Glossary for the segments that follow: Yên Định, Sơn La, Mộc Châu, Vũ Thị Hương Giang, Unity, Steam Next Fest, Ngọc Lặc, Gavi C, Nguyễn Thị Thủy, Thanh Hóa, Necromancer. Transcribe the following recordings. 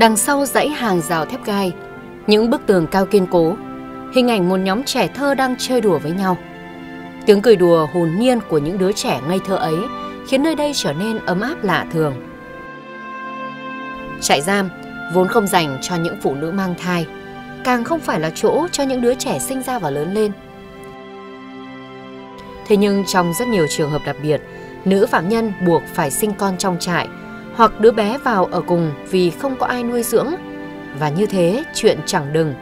Đằng sau dãy hàng rào thép gai, những bức tường cao kiên cố, hình ảnh một nhóm trẻ thơ đang chơi đùa với nhau. Tiếng cười đùa hồn nhiên của những đứa trẻ ngây thơ ấy khiến nơi đây trở nên ấm áp lạ thường. Trại giam vốn không dành cho những phụ nữ mang thai, càng không phải là chỗ cho những đứa trẻ sinh ra và lớn lên. Thế nhưng trong rất nhiều trường hợp đặc biệt, nữ phạm nhân buộc phải sinh con trong trại hoặc đứa bé vào ở cùng vì không có ai nuôi dưỡng. Và như thế chuyện chẳng đừng,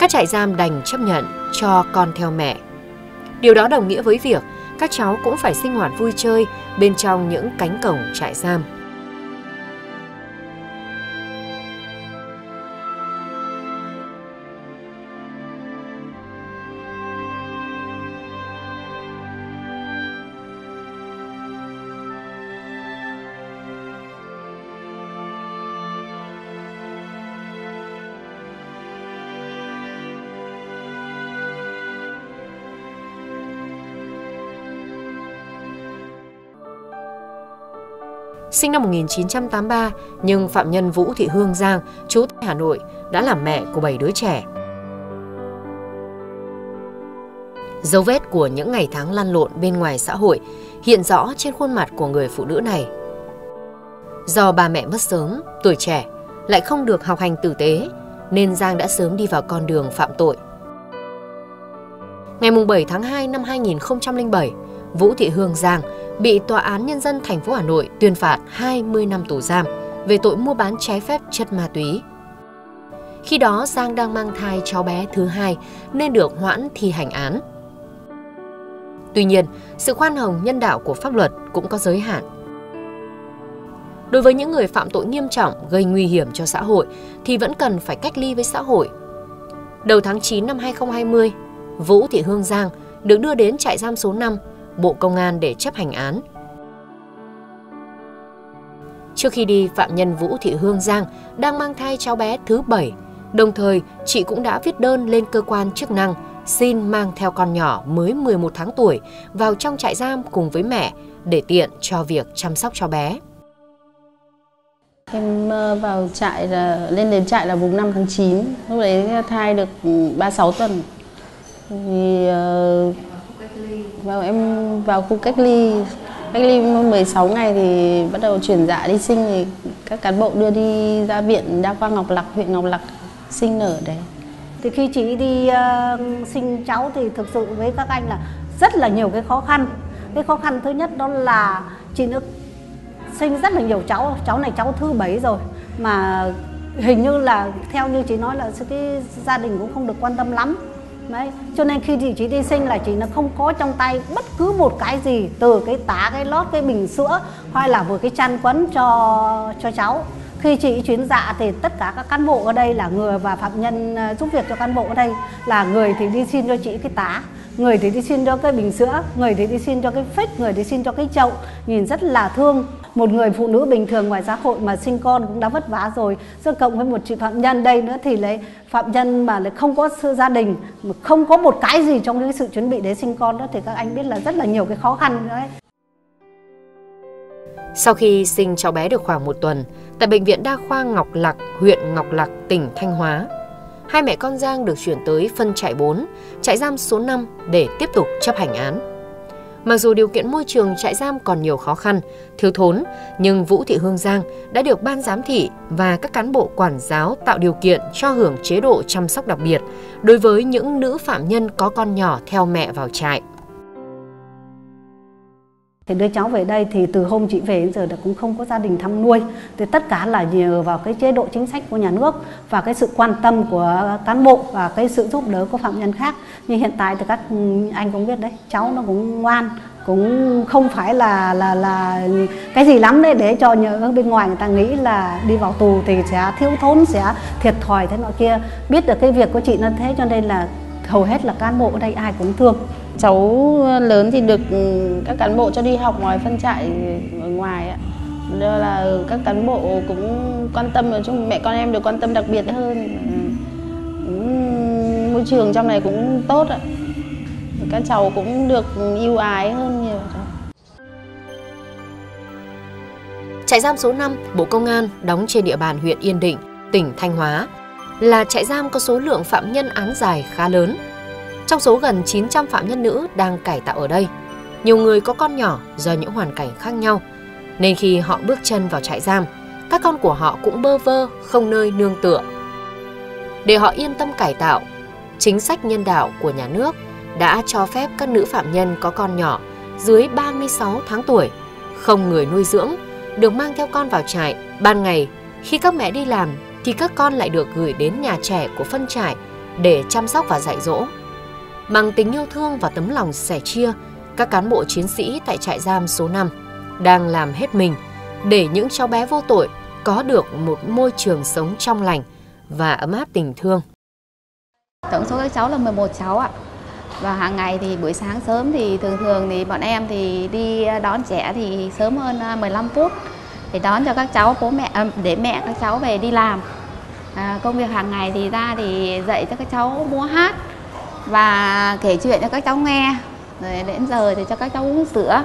các trại giam đành chấp nhận cho con theo mẹ. Điều đó đồng nghĩa với việc các cháu cũng phải sinh hoạt vui chơi bên trong những cánh cổng trại giam. Sinh năm 1983, nhưng phạm nhân Vũ Thị Hương Giang, trú tại Hà Nội, đã làm mẹ của 7 đứa trẻ. Dấu vết của những ngày tháng lăn lộn bên ngoài xã hội hiện rõ trên khuôn mặt của người phụ nữ này. Do bà mẹ mất sớm, tuổi trẻ, lại không được học hành tử tế, nên Giang đã sớm đi vào con đường phạm tội. Ngày 7 tháng 2 năm 2007, Vũ Thị Hương Giang bị Tòa án Nhân dân thành phố Hà Nội tuyên phạt 20 năm tù giam về tội mua bán trái phép chất ma túy. Khi đó Giang đang mang thai cháu bé thứ hai nên được hoãn thi hành án. Tuy nhiên, sự khoan hồng nhân đạo của pháp luật cũng có giới hạn. Đối với những người phạm tội nghiêm trọng gây nguy hiểm cho xã hội thì vẫn cần phải cách ly với xã hội. Đầu tháng 9 năm 2020, Vũ Thị Hương Giang được đưa đến trại giam số 5, Bộ Công an để chấp hành án. Trước khi đi, phạm nhân Vũ Thị Hương Giang đang mang thai cháu bé thứ 7, đồng thời chị cũng đã viết đơn lên cơ quan chức năng xin mang theo con nhỏ mới 11 tháng tuổi vào trong trại giam cùng với mẹ để tiện cho việc chăm sóc cháu bé. Em vào trại là lên đến trại là mùng 5 tháng 9, lúc đấy thai được 36 tuần. Thì em vào khu cách ly 16 ngày thì bắt đầu chuyển dạ đi sinh, thì các cán bộ đưa đi ra viện đa khoa Ngọc Lặc, huyện Ngọc Lặc sinh nở đấy. Thì khi chị đi sinh cháu thì thực sự với các anh là rất là nhiều cái khó khăn. Cái khó khăn thứ nhất đó là chị nữ sinh rất là nhiều cháu, cháu này cháu thứ 7 rồi mà hình như là theo như chị nói là cái gia đình cũng không được quan tâm lắm. Đấy, cho nên khi chị đi sinh là chị nó không có trong tay bất cứ một cái gì, từ cái tã, cái lót, cái bình sữa hay là vừa cái chăn quấn cho cháu. Khi chị chuyến dạ thì tất cả các cán bộ ở đây là người và phạm nhân giúp việc cho cán bộ ở đây là người thì đi xin cho chị cái tã, người thì đi xin cho cái bình sữa, người thì đi xin cho cái phích, người thì xin cho cái chậu, nhìn rất là thương. Một người phụ nữ bình thường ngoài xã hội mà sinh con cũng đã vất vả rồi, rồi cộng với một chị phạm nhân đây nữa thì lại phạm nhân mà lại không có sự gia đình, mà không có một cái gì trong cái sự chuẩn bị để sinh con đó thì các anh biết là rất là nhiều cái khó khăn đấy. Sau khi sinh cháu bé được khoảng một tuần, tại Bệnh viện Đa khoa Ngọc Lặc, huyện Ngọc Lặc, tỉnh Thanh Hóa, hai mẹ con Giang được chuyển tới phân trại 4, trại giam số 5 để tiếp tục chấp hành án. Mặc dù điều kiện môi trường trại giam còn nhiều khó khăn, thiếu thốn, nhưng Vũ Thị Hương Giang đã được ban giám thị và các cán bộ quản giáo tạo điều kiện cho hưởng chế độ chăm sóc đặc biệt đối với những nữ phạm nhân có con nhỏ theo mẹ vào trại. Thì đưa cháu về đây thì từ hôm chị về đến giờ là cũng không có gia đình thăm nuôi. Thì tất cả là nhờ vào cái chế độ chính sách của nhà nước và cái sự quan tâm của cán bộ và cái sự giúp đỡ của phạm nhân khác. Nhưng hiện tại thì các anh cũng biết đấy, cháu nó cũng ngoan, cũng không phải là cái gì lắm đấy, để cho nhờ bên ngoài người ta nghĩ là đi vào tù thì sẽ thiếu thốn, sẽ thiệt thòi thế nọ kia. Biết được cái việc của chị nó thế cho nên là hầu hết là cán bộ ở đây ai cũng thương. Cháu lớn thì được các cán bộ cho đi học ngoài phân trại ở ngoài ạ. Đó là các cán bộ cũng quan tâm, nói chung mẹ con em được quan tâm đặc biệt hơn. Môi trường trong này cũng tốt ạ. Các cháu cũng được ưu ái hơn nhiều. Trại giam số 5 Bộ Công an đóng trên địa bàn huyện Yên Định, tỉnh Thanh Hóa là trại giam có số lượng phạm nhân án dài khá lớn. Trong số gần 900 phạm nhân nữ đang cải tạo ở đây, nhiều người có con nhỏ do những hoàn cảnh khác nhau, nên khi họ bước chân vào trại giam, các con của họ cũng bơ vơ, không nơi nương tựa. Để họ yên tâm cải tạo, chính sách nhân đạo của nhà nước đã cho phép các nữ phạm nhân có con nhỏ dưới 36 tháng tuổi, không người nuôi dưỡng, được mang theo con vào trại. Ban ngày, khi các mẹ đi làm thì các con lại được gửi đến nhà trẻ của phân trại để chăm sóc và dạy dỗ. Bằng tình yêu thương và tấm lòng sẻ chia, các cán bộ chiến sĩ tại trại giam số 5 đang làm hết mình để những cháu bé vô tội có được một môi trường sống trong lành và ấm áp tình thương. Tổng số các cháu là 11 cháu ạ. Và hàng ngày thì buổi sáng sớm thì thường thì bọn em thì đi đón trẻ thì sớm hơn 15 phút để đón cho các cháu, bố mẹ để mẹ các cháu về đi làm. Công việc hàng ngày thì ra thì dạy cho các cháu múa hát và kể chuyện cho các cháu nghe, rồi đến giờ thì cho các cháu uống sữa.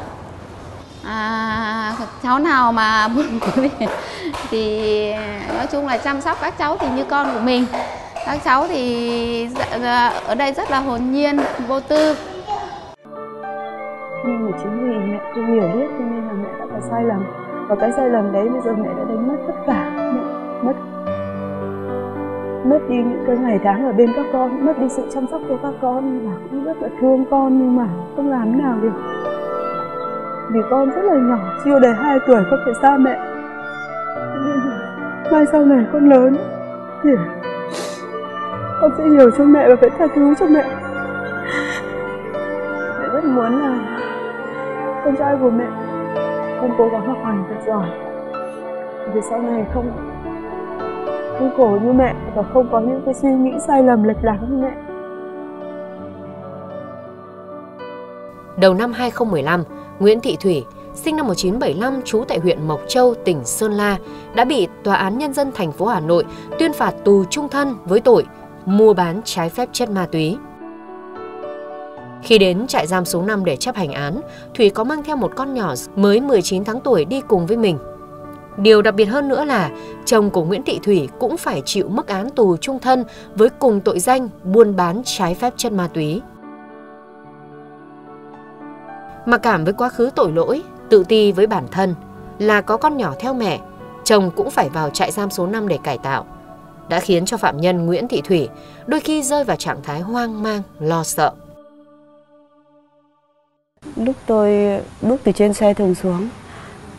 Cháu nào mà buồn thì nói chung là chăm sóc các cháu thì như con của mình. Các cháu thì ở đây rất là hồn nhiên, vô tư. Nhưng mà chính vì mẹ không hiểu biết cho nên là mẹ đã có sai lầm. Và cái sai lầm đấy bây giờ mẹ đã đánh mất tất cả. Mẹ mất đi những cái ngày tháng ở bên các con, mất đi sự chăm sóc của các con. Và cũng rất là thương con nhưng mà không làm nào được. Vì con rất là nhỏ, chưa đầy 2 tuổi con phải xa mẹ. Nên là mai sau này con lớn thì con sẽ hiểu cho mẹ và phải tha thứ cho mẹ. Mẹ rất muốn là con trai của mẹ con cố gắng học hành thật giỏi, vì sau này không khổ như mẹ và không có những cái suy nghĩ sai lầm lệch lạc như mẹ. Đầu năm 2015, Nguyễn Thị Thủy, sinh năm 1975, trú tại huyện Mộc Châu, tỉnh Sơn La, đã bị Tòa án Nhân dân thành phố Hà Nội tuyên phạt tù chung thân với tội mua bán trái phép chất ma túy. Khi đến trại giam số 5 để chấp hành án, Thủy có mang theo một con nhỏ mới 19 tháng tuổi đi cùng với mình. Điều đặc biệt hơn nữa là chồng của Nguyễn Thị Thủy cũng phải chịu mức án tù chung thân với cùng tội danh buôn bán trái phép chất ma túy. Mặc cảm với quá khứ tội lỗi, tự ti với bản thân là có con nhỏ theo mẹ, chồng cũng phải vào trại giam số 5 để cải tạo, đã khiến cho phạm nhân Nguyễn Thị Thủy đôi khi rơi vào trạng thái hoang mang, lo sợ. Lúc tôi bước từ trên xe thường xuống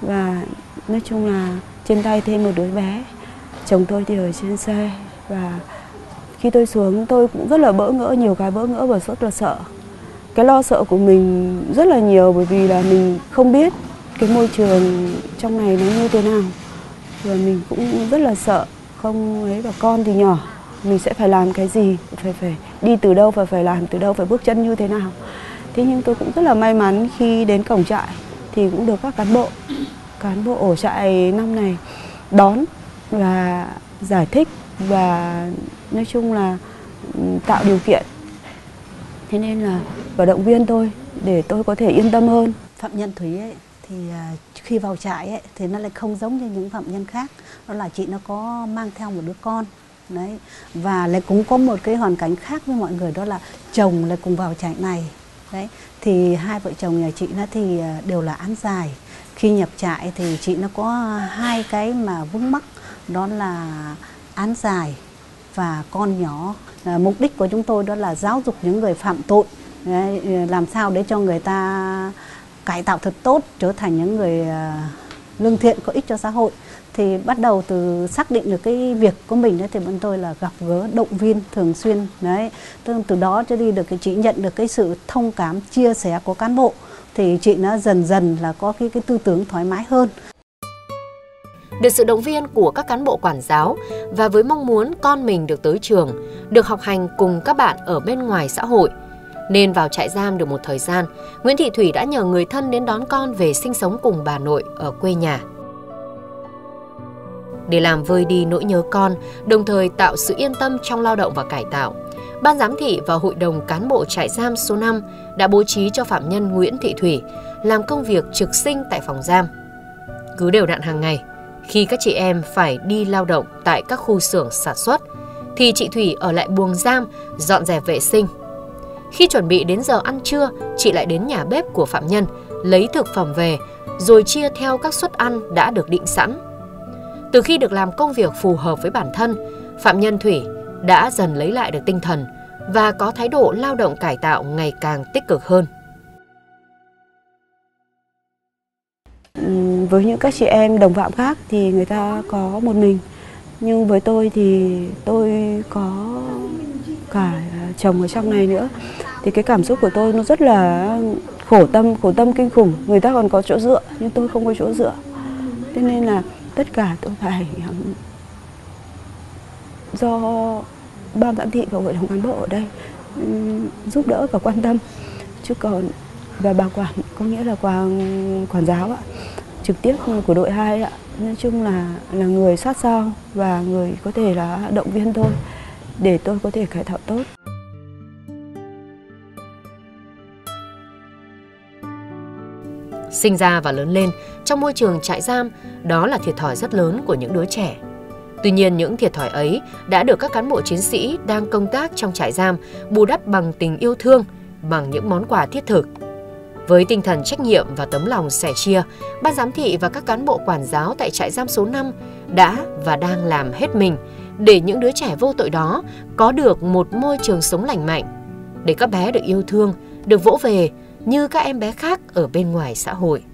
và nói chung là trên tay thêm một đứa bé, chồng tôi thì ở trên xe, và khi tôi xuống tôi cũng rất là bỡ ngỡ, nhiều cái bỡ ngỡ và rất là sợ. Cái lo sợ của mình rất là nhiều bởi vì là mình không biết cái môi trường trong này nó như thế nào. Và mình cũng rất là sợ, không ấy, và con thì nhỏ, mình sẽ phải làm cái gì, phải đi từ đâu và phải làm từ đâu, phải bước chân như thế nào. Thế nhưng tôi cũng rất là may mắn khi đến cổng trại thì cũng được các cán bộ ở trại năm này đón và giải thích và nói chung là tạo điều kiện. Thế nên là và động viên tôi để tôi có thể yên tâm hơn. Phạm nhân Thủy ấy, thì khi vào trại ấy, thì nó lại không giống như những phạm nhân khác. Đó là chị nó có mang theo một đứa con. Đấy. Và lại cũng có một cái hoàn cảnh khác với mọi người, đó là chồng lại cùng vào trại này. Đấy. Thì hai vợ chồng nhà chị nó thì đều là án dài. Khi nhập trại thì chị nó có hai cái mà vướng mắc, đó là án dài và con nhỏ. Mục đích của chúng tôi đó là giáo dục những người phạm tội, làm sao để cho người ta cải tạo thật tốt, trở thành những người lương thiện có ích cho xã hội. Thì bắt đầu từ xác định được cái việc của mình đấy, thì bọn tôi là gặp gỡ, động viên thường xuyên đấy. Từ đó cho đi được cái chị nhận được cái sự thông cảm, chia sẻ của cán bộ, thì chị nó dần dần là có cái tư tưởng thoải mái hơn. Được sự động viên của các cán bộ quản giáo và với mong muốn con mình được tới trường, được học hành cùng các bạn ở bên ngoài xã hội, nên vào trại giam được một thời gian, Nguyễn Thị Thủy đã nhờ người thân đến đón con về sinh sống cùng bà nội ở quê nhà. Để làm vơi đi nỗi nhớ con, đồng thời tạo sự yên tâm trong lao động và cải tạo, Ban giám thị và Hội đồng cán bộ trại giam số 5 đã bố trí cho phạm nhân Nguyễn Thị Thủy làm công việc trực sinh tại phòng giam. cứ đều đặn hàng ngày. Khi các chị em phải đi lao động tại các khu xưởng sản xuất, thì chị Thủy ở lại buồng giam dọn dẹp vệ sinh. Khi chuẩn bị đến giờ ăn trưa, chị lại đến nhà bếp của phạm nhân, lấy thực phẩm về, rồi chia theo các suất ăn đã được định sẵn. Từ khi được làm công việc phù hợp với bản thân, phạm nhân Thủy đã dần lấy lại được tinh thần và có thái độ lao động cải tạo ngày càng tích cực hơn. Với những các chị em đồng phạm khác thì người ta có một mình, nhưng với tôi thì tôi có cả chồng ở trong này nữa, thì cái cảm xúc của tôi nó rất là khổ tâm kinh khủng. Người ta còn có chỗ dựa nhưng tôi không có chỗ dựa, thế nên là tất cả tôi phải do ban giám thị và hội đồng cán bộ ở đây giúp đỡ và quan tâm, chứ còn và bà quản, có nghĩa là quản giáo ạ, trực tiếp của đội 2 ạ, nói chung là người sát sao và người có thể là động viên tôi để tôi có thể cải tạo tốt. Sinh ra và lớn lên trong môi trường trại giam, đó là thiệt thòi rất lớn của những đứa trẻ. Tuy nhiên, những thiệt thòi ấy đã được các cán bộ chiến sĩ đang công tác trong trại giam bù đắp bằng tình yêu thương, bằng những món quà thiết thực. Với tinh thần trách nhiệm và tấm lòng sẻ chia, ban giám thị và các cán bộ quản giáo tại trại giam số 5 đã và đang làm hết mình để những đứa trẻ vô tội đó có được một môi trường sống lành mạnh, để các bé được yêu thương, được vỗ về như các em bé khác ở bên ngoài xã hội.